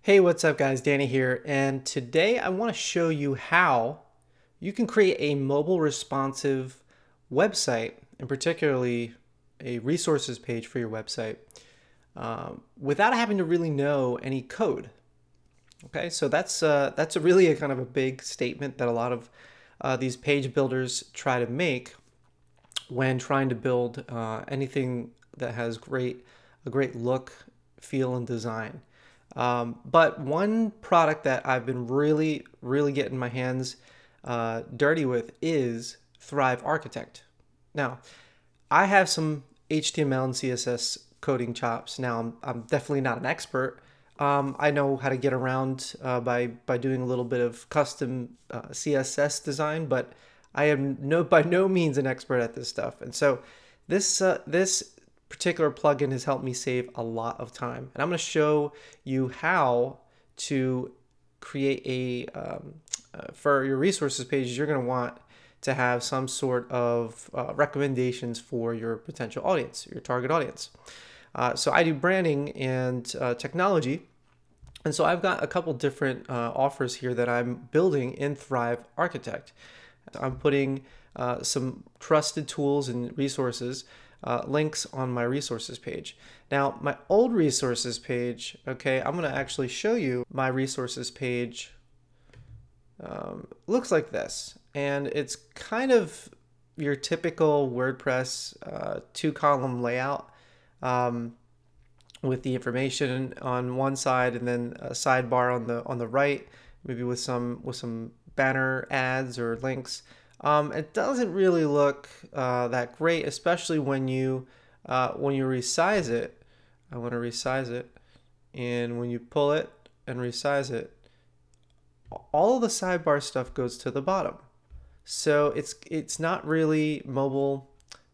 Hey, what's up guys, Danny here, and today I want to show you how you can create a mobile responsive website, and particularly a resources page for your website without having to really know any code. Okay, so that's really a kind of a big statement that a lot of these page builders try to make when trying to build anything that has a great look, feel, and design. But one product that I've been really getting my hands dirty with is Thrive Architect. Now, I have some HTML and CSS coding chops. Now, I'm definitely not an expert. I know how to get around by doing a little bit of custom CSS design, but I am by no means an expert at this stuff. And so this particular plugin has helped me save a lot of time. And I'm going to show you how to create a, for your resources pages, you're going to want to have some sort of recommendations for your potential audience, your target audience. So I do branding and technology. And so I've got a couple different offers here that I'm building in Thrive Architect. I'm putting some trusted tools and resources links on my resources page. Now, my old resources page, okay, I'm going to actually show you my resources page. Looks like this, and it's kind of your typical WordPress two-column layout with the information on one side and then a sidebar on the right, maybe with some banner ads or links. It doesn't really look that great, especially when you resize it. I want to resize it, and when you pull it and resize it, all of the sidebar stuff goes to the bottom. So it's not really mobile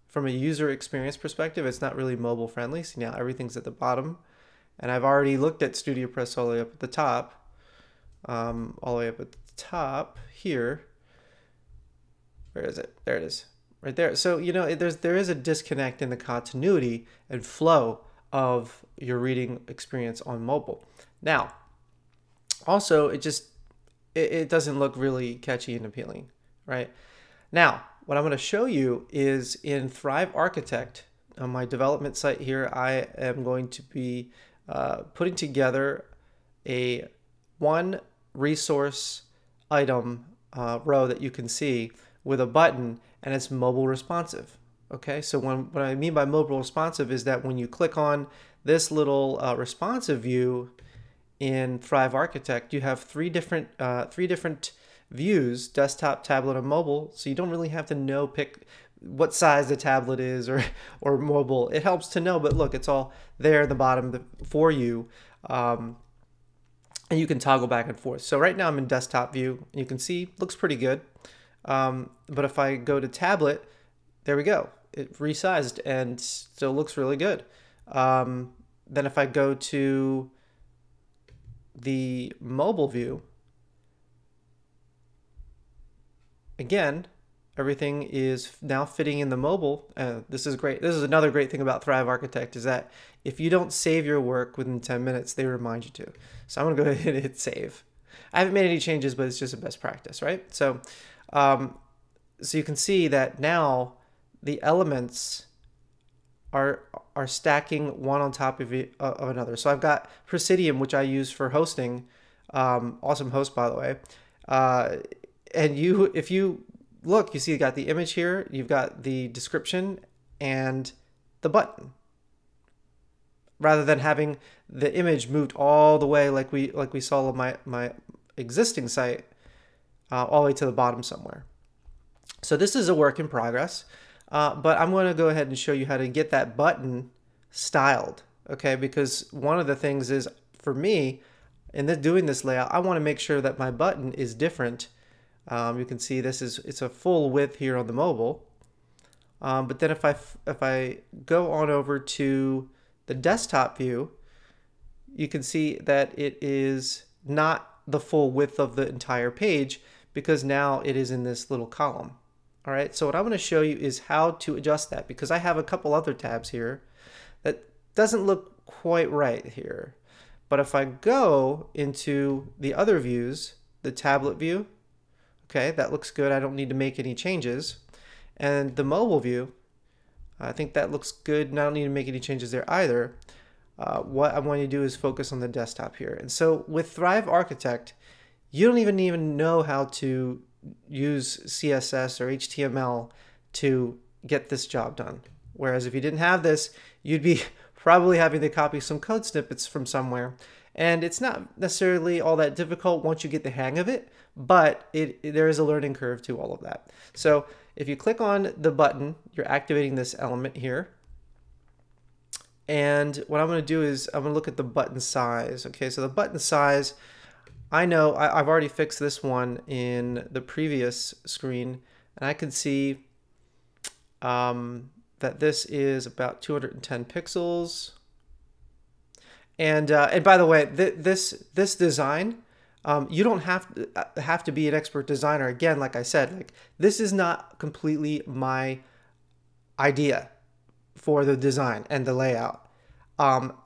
from a user experience perspective. It's not really mobile friendly. See, now everything's at the bottom, and I've already looked at StudioPress all the way up at the top, here. Where is it? There it is, right there. So you know, there is a disconnect in the continuity and flow of your reading experience on mobile. Now, also, it doesn't look really catchy and appealing, right? Now, what I'm going to show you is in Thrive Architect on my development site here. I am going to be putting together a one resource item row that you can see with a button, and it's mobile responsive. Okay, so what I mean by mobile responsive is that when you click on this little responsive view in Thrive Architect, you have three different views: desktop, tablet, and mobile. So you don't really have to know what size the tablet is or mobile. It helps to know, but look, it's all there at the bottom for you. And you can toggle back and forth. So right now I'm in desktop view, and you can see looks pretty good. But if I go to tablet, there we go. It resized and still looks really good. Then if I go to the mobile view, again, everything is now fitting in the mobile. This is great. This is another great thing about Thrive Architect, is that if you don't save your work within 10 minutes, they remind you to. So I'm going to go ahead and hit save. I haven't made any changes, but it's just a best practice, right? So so you can see that now the elements are stacking one on top of another. So I've got Presidium, which I use for hosting, awesome host by the way. And if you look, you see you got the image here, you've got the description and the button, rather than having the image moved all the way like we saw on my existing site. All the way to the bottom somewhere. So this is a work in progress, but I'm going to go ahead and show you how to get that button styled, okay? Because one of the things is, for me, in doing this layout, I want to make sure that my button is different. You can see it's a full width here on the mobile, but then if I go on over to the desktop view, you can see that it is not the full width of the entire page, because now it is in this little column. All right, so what I'm going to show you is how to adjust that, because I have a couple other tabs here that doesn't look quite right here. But if I go into the other views, the tablet view, okay, that looks good. I don't need to make any changes. And the mobile view, I think that looks good. And I don't need to make any changes there either. What I want to do is focus on the desktop here. And so with Thrive Architect, you don't even know how to use CSS or HTML to get this job done. Whereas if you didn't have this, you'd be probably having to copy some code snippets from somewhere. And it's not necessarily all that difficult once you get the hang of it, but there is a learning curve to all of that. So if you click on the button, you're activating this element here. And what I'm going to do is I'm going to look at the button size. Okay, so the button size, I know I've already fixed this one in the previous screen, and I can see that this is about 210 pixels. And by the way, this design, you don't have to be an expert designer. Again, like I said, like this is not completely my idea for the design and the layout.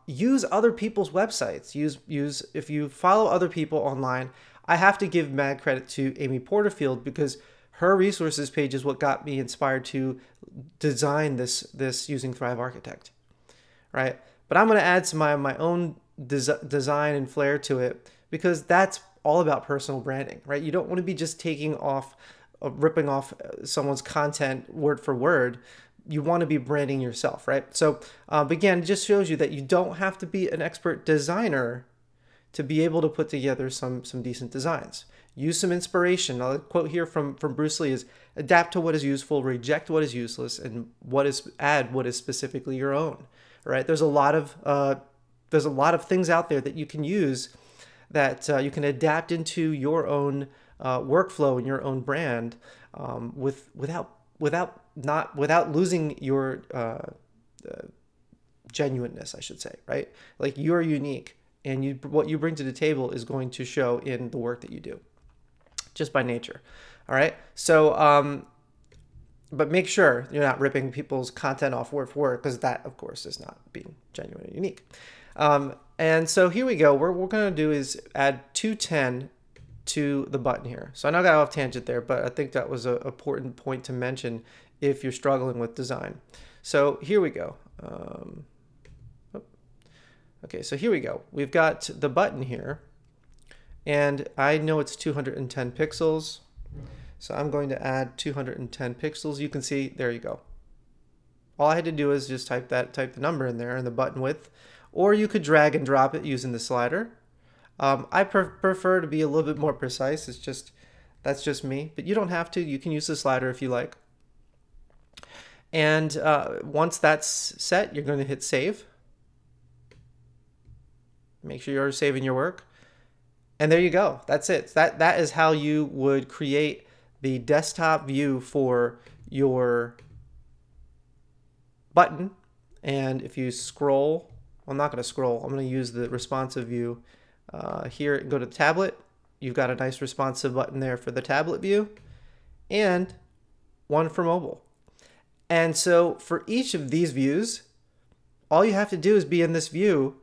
Use other people's websites. Use if you follow other people online. I have to give mad credit to Amy Porterfield because her resources page is what got me inspired to design this using Thrive Architect, right? But I'm going to add some my own design and flair to it because that's all about personal branding, right? You don't want to be just ripping off someone's content word for word. You want to be branding yourself, right? So again, it just shows you that you don't have to be an expert designer to be able to put together some decent designs. Use some inspiration. Now, the quote here from Bruce Lee is, adapt to what is useful, reject what is useless, and add what is specifically your own. Right? There's a lot of things out there that you can use that you can adapt into your own workflow and your own brand without losing your genuineness, I should say, right? Like you're unique, and what you bring to the table is going to show in the work that you do, just by nature. All right. So, but make sure you're not ripping people's content off word for word, because that, of course, is not being genuine and unique. And so here we go. What we're going to do is add 210 to the button here. So I know I got off tangent there, but I think that was an important point to mention if you're struggling with design. So here we go. Okay, so here we go. We've got the button here, and I know it's 210 pixels. So I'm going to add 210 pixels. You can see, there you go. All I had to do is just type the number in there and the button width, or you could drag and drop it using the slider. I prefer to be a little bit more precise. It's just, that's just me, but you don't have to. You can use the slider if you like. And once that's set, you're going to hit save. Make sure you're saving your work. And there you go. That's it. That is how you would create the desktop view for your button. And if you scroll, I'm not going to scroll, I'm going to use the responsive view here and go to the tablet. You've got a nice responsive button there for the tablet view and one for mobile. And so for each of these views, all you have to do is be in this view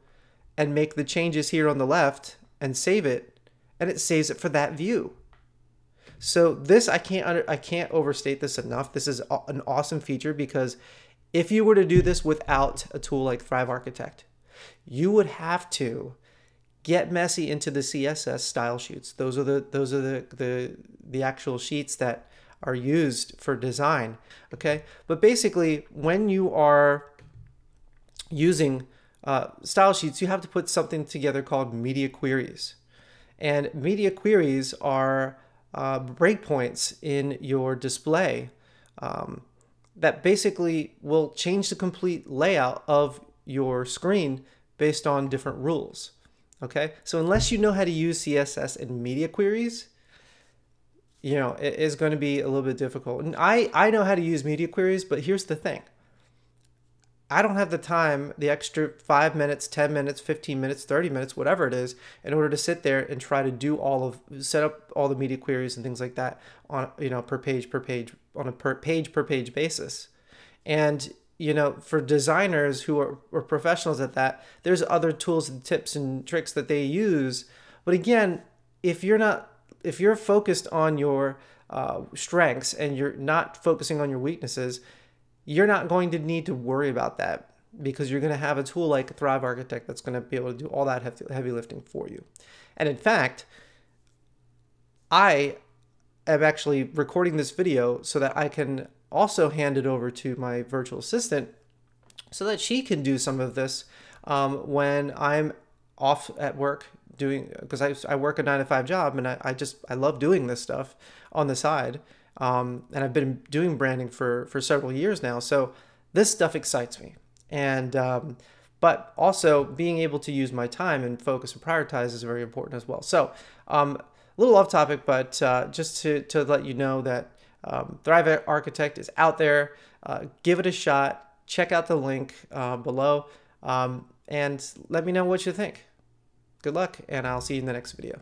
and make the changes here on the left and save it, and it saves it for that view. So this, I can't overstate this enough. This is an awesome feature because if you were to do this without a tool like Thrive Architect, you would have to get messy into the CSS style sheets. Those are the actual sheets that are used for design. Okay, but basically when you are using style sheets, you have to put something together called media queries, and media queries are breakpoints in your display that basically will change the complete layout of your screen based on different rules. Okay, so unless you know how to use CSS and media queries, you know, it is going to be a little bit difficult. And I know how to use media queries, but here's the thing. I don't have the time, the extra 5 minutes, 10 minutes, 15 minutes, 30 minutes, whatever it is, in order to sit there and try to do set up all the media queries and things like that on, you know, per page, on a per page basis. And you know, for designers who are professionals at that, there's other tools and tips and tricks that they use. But again, if you're focused on your strengths and you're not focusing on your weaknesses, you're not going to need to worry about that, because you're going to have a tool like Thrive Architect that's going to be able to do all that heavy lifting for you. And in fact, I am actually recording this video so that I can also hand it over to my virtual assistant so that she can do some of this when I'm off at work doing, because I work a 9-to-5 job, and I love doing this stuff on the side. And I've been doing branding for several years now. So this stuff excites me. And, but also being able to use my time and focus and prioritize is very important as well. So, a little off topic, but, just to let you know that, Thrive Architect is out there. Give it a shot. Check out the link, below, and let me know what you think. Good luck, and I'll see you in the next video.